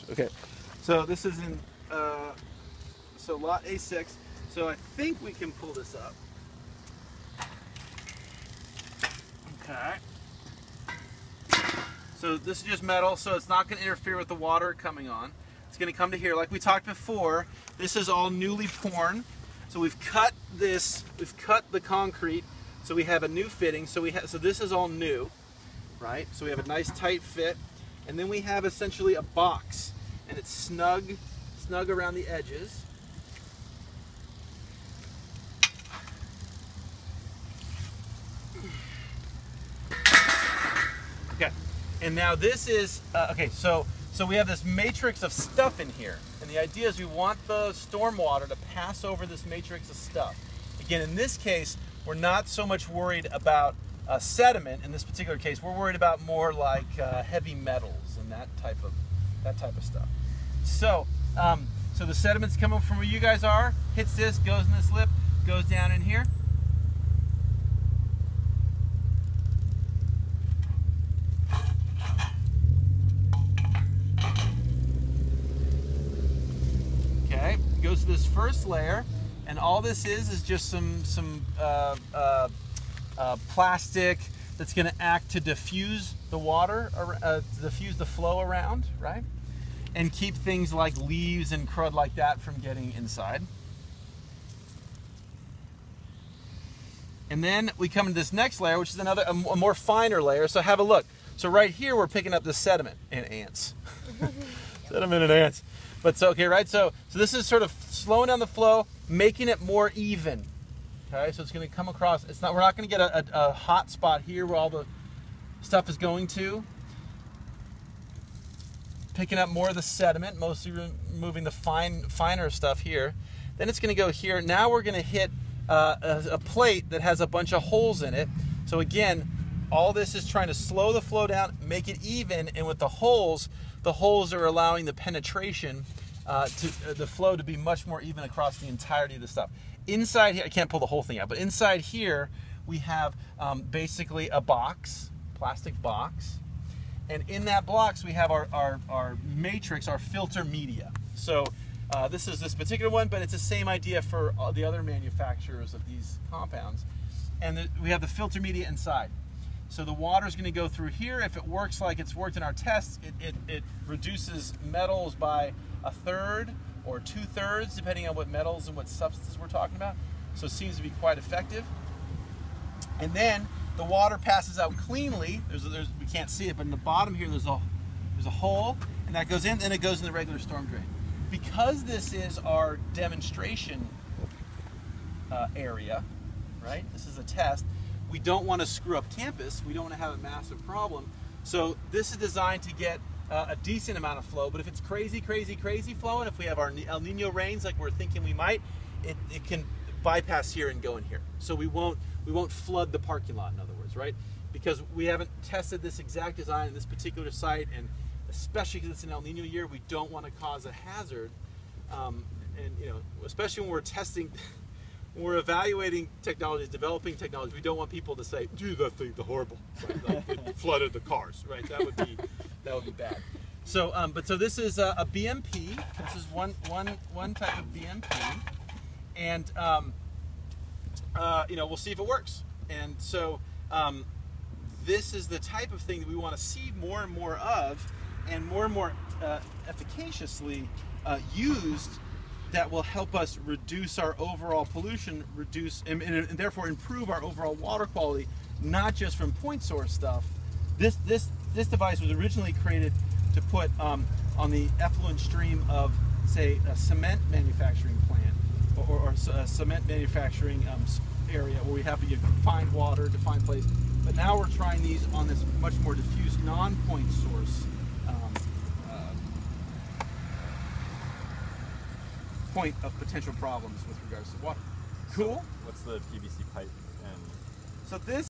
picture. Okay, so this is in so lot A6. So I think we can pull this up. Okay. So this is just metal, so it's not going to interfere with the water coming on. It's going to come to here. Like we talked before, this is all newly poured. So we've cut this, we've cut the concrete, so we have a new fitting. So we have, so this is all new, right? So we have a nice tight fit, and then we have essentially a box, and it's snug around the edges. Okay. And now this is, okay, so we have this matrix of stuff in here. And the idea is we want the stormwater to pass over this matrix of stuff. Again, in this case, we're not so much worried about sediment. In this particular case, we're worried about more like heavy metals and that type of stuff. So, so the sediment's coming from where you guys are, hits this, goes in this lip, goes down in here. To this first layer, and all this is just some plastic that's going to act to diffuse the water, diffuse the flow around, right, and keep things like leaves and crud like that from getting inside. And then we come to this next layer, which is another a more finer layer. So have a look. So right here we're picking up the sediment and ants. Sediment and ants. But so, okay, right? So this is sort of slowing down the flow, making it more even. Okay, so it's going to come across. It's not. We're not going to get a hot spot here where all the stuff is going to. Picking up more of the sediment, mostly removing the finer stuff here. Then it's going to go here. Now we're going to hit a plate that has a bunch of holes in it. So again, all this is trying to slow the flow down, make it even, and with the holes. The holes are allowing the penetration, the flow to be much more even across the entirety of the stuff. Inside here, I can't pull the whole thing out, but inside here we have basically a box, plastic box, and in that box we have our matrix, our filter media. So this is this particular one, but it's the same idea for the other manufacturers of these compounds. And we have the filter media inside. So the water's going to go through here. If it works like it's worked in our tests, it reduces metals by 1/3 or 2/3, depending on what metals and what substances we're talking about. So it seems to be quite effective. And then the water passes out cleanly. We can't see it, but in the bottom here there's a hole, and that goes in, and it goes in the regular storm drain. Because this is our demonstration area, right? This is a test. We don't want to screw up campus. We don't want to have a massive problem. So this is designed to get a decent amount of flow, but if it's crazy flowing, if we have our El Nino rains like we're thinking we might, it can bypass here and go in here. So we won't flood the parking lot, in other words, right? Because we haven't tested this exact design in this particular site, and especially because it's an El Nino year, we don't want to cause a hazard. And you know, especially when we're testing when we're evaluating technologies, developing technologies, we don't want people to say, "Dude, that thing's horrible. Right? It flooded the cars." Right? That would be bad. So, but so this is a BMP. This is one type of BMP, and you know, we'll see if it works. And so, this is the type of thing that we want to see more and more of, and more efficaciously used. That will help us reduce our overall pollution, and therefore improve our overall water quality, not just from point source stuff. This device was originally created to put on the effluent stream of, say, a cement manufacturing plant or a cement manufacturing area where we have a defined water, defined place. But now we're trying these on this much more diffuse, non-point source point of potential problems with regards to water. Cool. So what's the PVC pipe and so this